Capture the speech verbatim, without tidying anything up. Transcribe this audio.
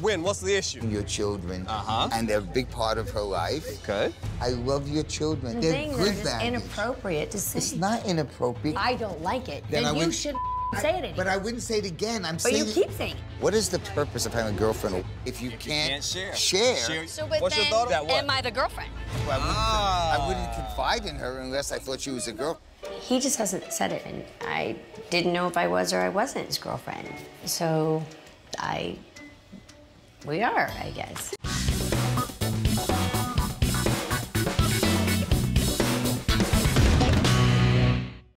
When? What's the issue? Your children. Uh-huh. And they're a big part of her life. Okay. I love your children. The they're good values. It's inappropriate to say. It's not inappropriate. I don't like it. Then, then you should say it anymore. But I wouldn't say it again. I'm but saying. But you keep saying. What is the purpose of having a girlfriend if you, if can't, you can't share? Share. share. So, but what's then, your thought that what? Am I the girlfriend? Well, I, wouldn't, oh. I wouldn't confide in her unless I thought she was a girl. He just hasn't said it, and I didn't know if I was or I wasn't his girlfriend. So, I. We are, I guess.